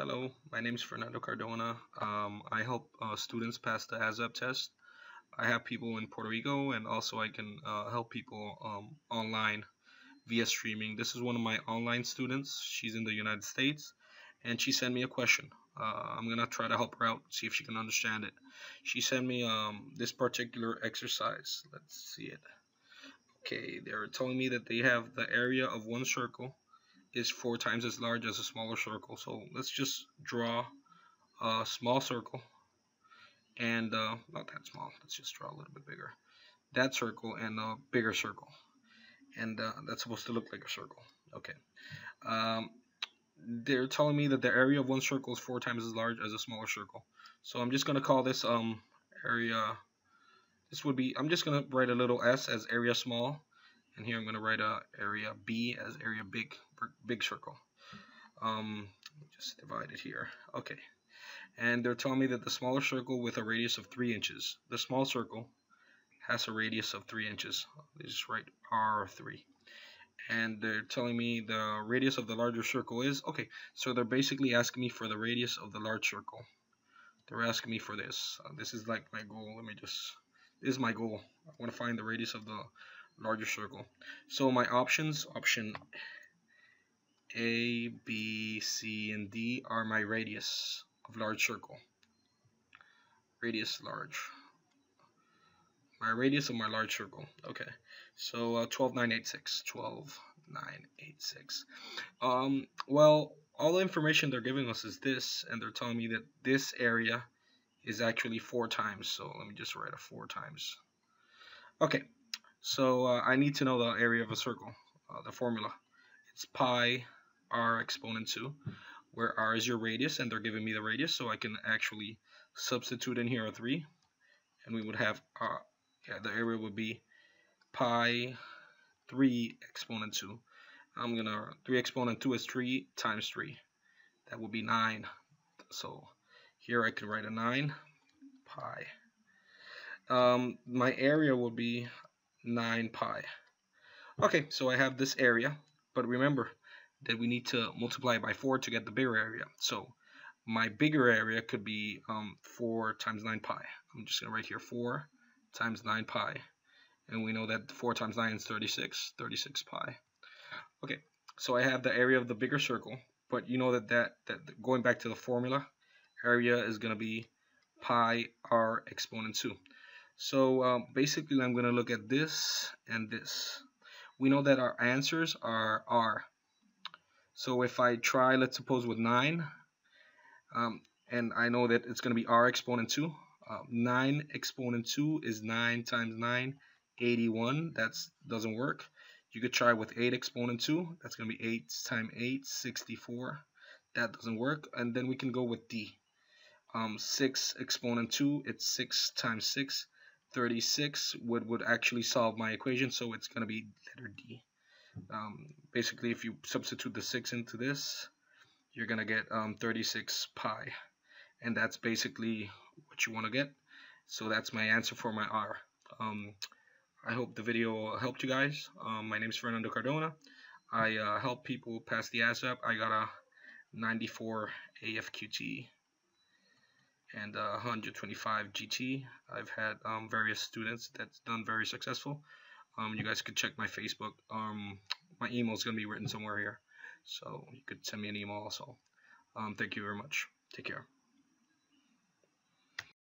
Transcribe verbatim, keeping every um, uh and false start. Hello, my name is Fernando Cardona. Um, I help uh, students pass the A S V A B test. I have people in Puerto Rico, and also I can uh, help people um, online via streaming. This is one of my online students. She's in the United States, and she sent me a question. Uh, I'm going to try to help her out, see if she can understand it. She sent me um, this particular exercise. Let's see it. Okay, they're telling me that they have the area of one circle is four times as large as a smaller circle. So let's just draw a small circle, and uh, not that small, let's just draw a little bit bigger, that circle and a bigger circle, and uh, that's supposed to look like a circle. Okay, um, they're telling me that the area of one circle is four times as large as a smaller circle, so I'm just gonna call this um, area, this would be, I'm just gonna write a little s as area small, and here I'm going to write a area B as area big, big circle. Um, just divide it here. Okay. And they're telling me that the smaller circle with a radius of three inches. The small circle has a radius of three inches. They just write R three. And they're telling me the radius of the larger circle is, okay, so they're basically asking me for the radius of the large circle. They're asking me for this. Uh, this is like my goal. Let me just, this is my goal. I want to find the radius of the larger circle. So my options, option A, B, C, and D are my radius of large circle. Radius large. My radius of my large circle. Okay. So uh, twelve nine eight six. twelve nine eight six. Um, well, all the information they're giving us is this, and they're telling me that this area is actually four times. So let me just write a four times. Okay. So uh, I need to know the area of a circle, uh, the formula. It's pi r exponent two, where r is your radius, and they're giving me the radius, so I can actually substitute in here a three, and we would have, uh, yeah, the area would be pi three exponent two. I'm going to, three exponent two is three times three. That would be nine. So here I can write a nine, pi. Um, my area would be nine pi. Okay, so I have this area, but remember that we need to multiply by four to get the bigger area. So my bigger area could be um, four times nine pi. I'm just going to write here four times nine pi. And we know that four times nine is thirty-six, thirty-six pi. Okay, so I have the area of the bigger circle, but you know that, that, that going back to the formula, area is going to be pi r exponent two. So um, basically, I'm going to look at this and this. We know that our answers are R. So if I try, let's suppose, with nine, um, and I know that it's going to be R exponent two. Uh, nine exponent two is nine times nine, eighty-one. That doesn't work. You could try with eight exponent two. That's going to be eight times eight, sixty-four. That doesn't work. And then we can go with D. Um, six exponent two, it's six times six. thirty-six would, would actually solve my equation, so it's going to be letter D. Um, basically, if you substitute the six into this, you're going to get um, thirty-six pi. And that's basically what you want to get. So that's my answer for my R. Um, I hope the video helped you guys. Um, my name is Fernando Cardona. I uh, help people pass the A S V A B. I got a ninety-four A F Q T. And uh, one hundred twenty-five G T. I've had um, various students that's done very successful. Um, you guys could check my Facebook. Um, my email is going to be written somewhere here. So you could send me an email also. Um, thank you very much. Take care.